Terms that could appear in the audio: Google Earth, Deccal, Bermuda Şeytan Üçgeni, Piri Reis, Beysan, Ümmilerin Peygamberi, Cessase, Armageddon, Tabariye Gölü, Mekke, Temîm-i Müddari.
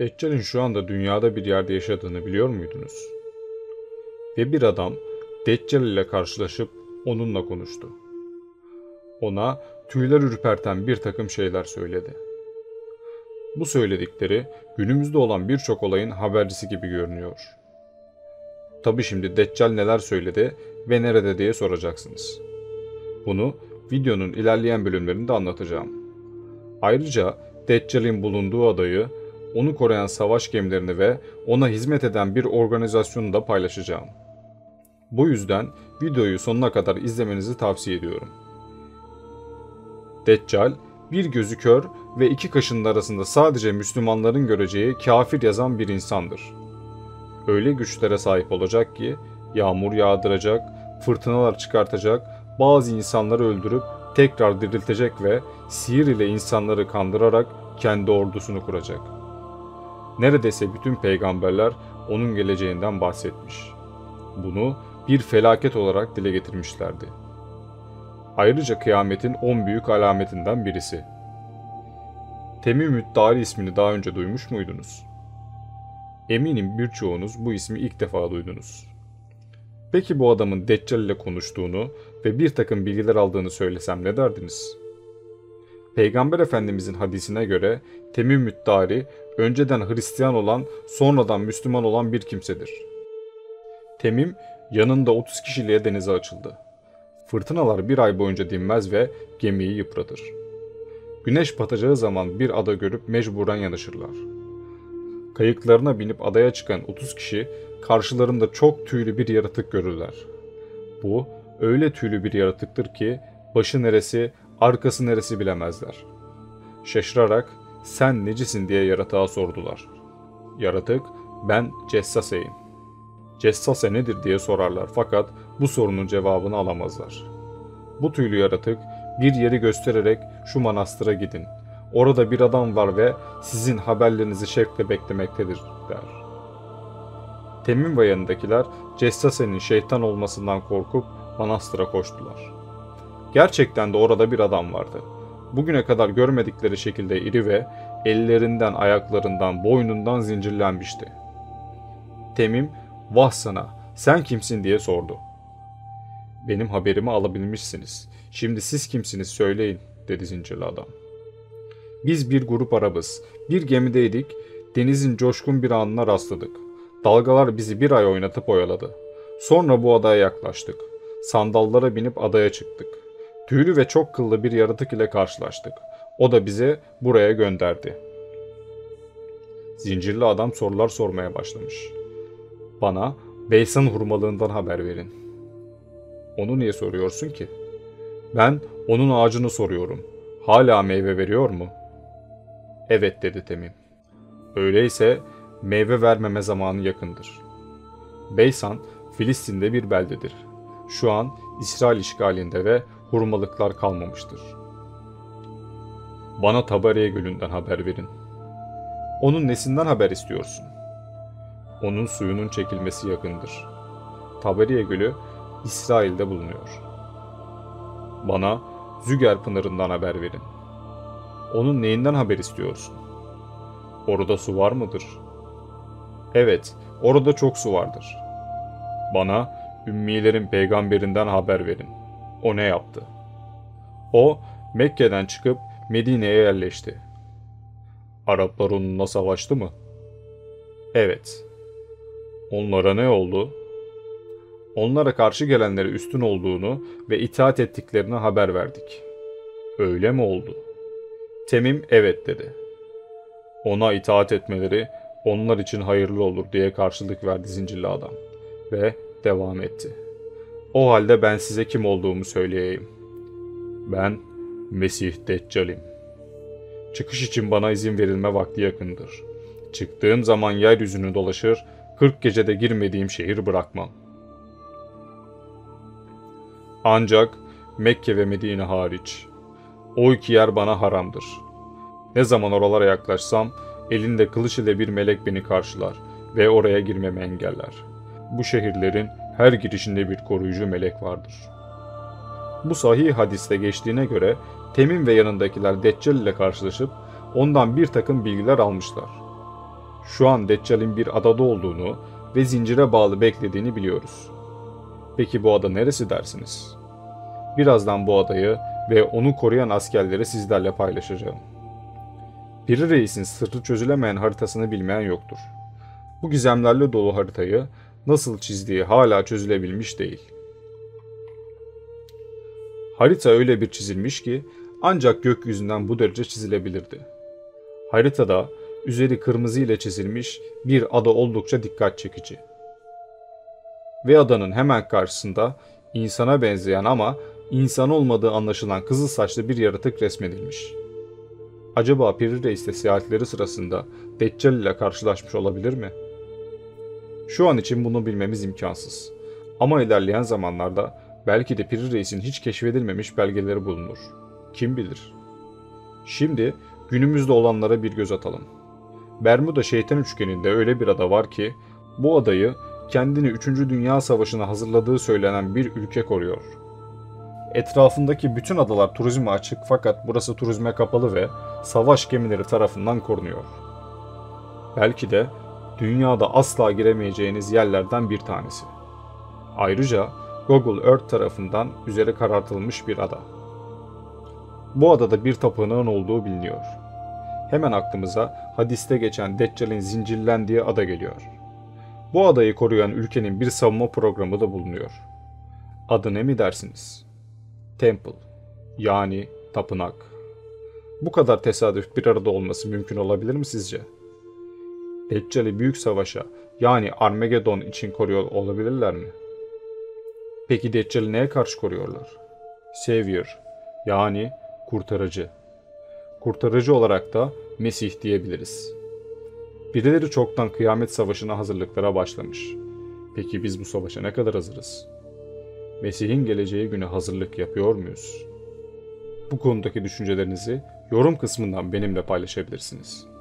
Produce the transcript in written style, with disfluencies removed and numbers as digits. Deccal'in şu anda dünyada bir yerde yaşadığını biliyor muydunuz? Ve bir adam Deccal ile karşılaşıp onunla konuştu. Ona tüyler ürperten bir takım şeyler söyledi. Bu söyledikleri günümüzde olan birçok olayın habercisi gibi görünüyor. Tabii şimdi Deccal neler söyledi ve nerede diye soracaksınız. Bunu videonun ilerleyen bölümlerinde anlatacağım. Ayrıca Deccal'in bulunduğu adayı, onu koruyan savaş gemilerini ve ona hizmet eden bir organizasyonu da paylaşacağım. Bu yüzden videoyu sonuna kadar izlemenizi tavsiye ediyorum. Deccal, bir gözü kör ve iki kaşının arasında sadece Müslümanların göreceği kafir yazan bir insandır. Öyle güçlere sahip olacak ki yağmur yağdıracak, fırtınalar çıkartacak, bazı insanları öldürüp tekrar diriltecek ve sihir ile insanları kandırarak kendi ordusunu kuracak. Neredeyse bütün peygamberler onun geleceğinden bahsetmiş. Bunu bir felaket olarak dile getirmişlerdi. Ayrıca kıyametin 10 büyük alametinden birisi. Temîm-i Müddari ismini daha önce duymuş muydunuz? Eminim birçoğunuz bu ismi ilk defa duydunuz. Peki bu adamın Deccal ile konuştuğunu ve bir takım bilgiler aldığını söylesem ne derdiniz? Peygamber Efendimizin hadisine göre Temîm-i Müddari önceden Hristiyan olan, sonradan Müslüman olan bir kimsedir. Temim yanında 30 kişiliğe denize açıldı. Fırtınalar bir ay boyunca dinmez ve gemiyi yıpratır. Güneş batacağı zaman bir ada görüp mecburen yanaşırlar. Kayıklarına binip adaya çıkan 30 kişi karşılarında çok tüylü bir yaratık görürler. Bu öyle tüylü bir yaratıktır ki başı neresi, arkası neresi bilemezler. Şaşırarak "Sen necisin?" diye yaratığa sordular. Yaratık "Ben Cessaseyim." "Cessase nedir?" diye sorarlar fakat bu sorunun cevabını alamazlar. Bu tüylü yaratık bir yeri göstererek "Şu manastıra gidin. Orada bir adam var ve sizin haberlerinizi şevkle beklemektedir" der. Temim ve yanındakiler Cessase'nin şeytan olmasından korkup manastıra koştular. Gerçekten de orada bir adam vardı. Bugüne kadar görmedikleri şekilde iri ve ellerinden, ayaklarından, boynundan zincirlenmişti. Temim, "Vah sana, sen kimsin?" diye sordu. "Benim haberimi alabilmişsiniz. Şimdi siz kimsiniz söyleyin?" dedi zincirli adam. "Biz bir grup Arabız. Bir gemideydik. Denizin coşkun bir anına rastladık. Dalgalar bizi bir ay oynatıp oyaladı. Sonra bu adaya yaklaştık. Sandallara binip adaya çıktık. Tüylü ve çok kıllı bir yaratık ile karşılaştık. O da bizi buraya gönderdi." Zincirli adam sorular sormaya başlamış. "Bana Beysan hurmalığından haber verin." "Onu niye soruyorsun ki?" "Ben onun ağacını soruyorum. Hala meyve veriyor mu?" "Evet" dedi Temim. "Öyleyse meyve vermeme zamanı yakındır. Beysan Filistin'de bir beldedir. Şu an İsrail işgalinde ve hurmalıklar kalmamıştır. Bana Tabariye Gölü'nden haber verin." "Onun nesinden haber istiyorsun?" "Onun suyunun çekilmesi yakındır. Tabariye Gölü İsrail'de bulunuyor." "Bana Züger Pınarı'ndan haber verin." "Onun neyinden haber istiyorsun?" "Orada su var mıdır?" "Evet, orada çok su vardır." "Bana Ümmilerin Peygamberinden haber verin. O ne yaptı?" "O Mekke'den çıkıp Medine'ye yerleşti." "Araplar onunla savaştı mı?" "Evet." "Onlara ne oldu?" "Onlara karşı gelenlere üstün olduğunu ve itaat ettiklerini haber verdik." "Öyle mi oldu?" Temim "Evet" dedi. "Ona itaat etmeleri onlar için hayırlı olur" diye karşılık verdi zincirli adam ve devam etti. "O halde ben size kim olduğumu söyleyeyim. Ben Mesih Deccal'im. Çıkış için bana izin verilme vakti yakındır. Çıktığım zaman yeryüzünü dolaşır, 40 gecede girmediğim şehir bırakmam. Ancak Mekke ve Medine hariç. O iki yer bana haramdır. Ne zaman oralara yaklaşsam elinde kılıç ile bir melek beni karşılar ve oraya girmemi engeller. Bu şehirlerin her girişinde bir koruyucu melek vardır." Bu sahih hadiste geçtiğine göre Temim ve yanındakiler Deccal ile karşılaşıp ondan bir takım bilgiler almışlar. şu an Deccal'in bir adada olduğunu ve zincire bağlı beklediğini biliyoruz. Peki bu ada neresi dersiniz? Birazdan bu adayı ve onu koruyan askerleri sizlerle paylaşacağım. Piri Reis'in sırrı çözülemeyen haritasını bilmeyen yoktur. Bu gizemlerle dolu haritayı nasıl çizdiği hala çözülebilmiş değil. Harita öyle bir çizilmiş ki ancak gökyüzünden bu derece çizilebilirdi. Haritada üzeri kırmızı ile çizilmiş bir ada oldukça dikkat çekici. Ve adanın hemen karşısında insana benzeyen ama insan olmadığı anlaşılan kızıl saçlı bir yaratık resmedilmiş. Acaba Piri Reis de seyahatleri sırasında Deccal ile karşılaşmış olabilir mi? Şu an için bunu bilmemiz imkansız. Ama ilerleyen zamanlarda belki de Piri Reis'in hiç keşfedilmemiş belgeleri bulunur. Kim bilir? Şimdi günümüzde olanlara bir göz atalım. Bermuda Şeytan Üçgeni'nde öyle bir ada var ki bu adayı kendini 3. Dünya Savaşı'na hazırladığı söylenen bir ülke koruyor. Etrafındaki bütün adalar turizme açık fakat burası turizme kapalı ve savaş gemileri tarafından korunuyor. Belki de dünyada asla giremeyeceğiniz yerlerden bir tanesi. Ayrıca Google Earth tarafından üzeri karartılmış bir ada. Bu adada bir tapınağın olduğu biliniyor. Hemen aklımıza hadiste geçen Deccal'in zincirlendiği ada geliyor. Bu adayı koruyan ülkenin bir savunma programı da bulunuyor. Adı ne mi dersiniz? Temple, yani tapınak. Bu kadar tesadüf bir arada olması mümkün olabilir mi sizce? Deccal'i büyük savaşa, yani Armageddon için koruyor olabilirler mi? Peki Deccal'i neye karşı koruyorlar? Savior, yani kurtarıcı. Kurtarıcı olarak da Mesih diyebiliriz. Birileri çoktan kıyamet savaşına hazırlıklara başlamış. Peki biz bu savaşa ne kadar hazırız? Mesih'in geleceği güne hazırlık yapıyor muyuz? Bu konudaki düşüncelerinizi yorum kısmından benimle paylaşabilirsiniz.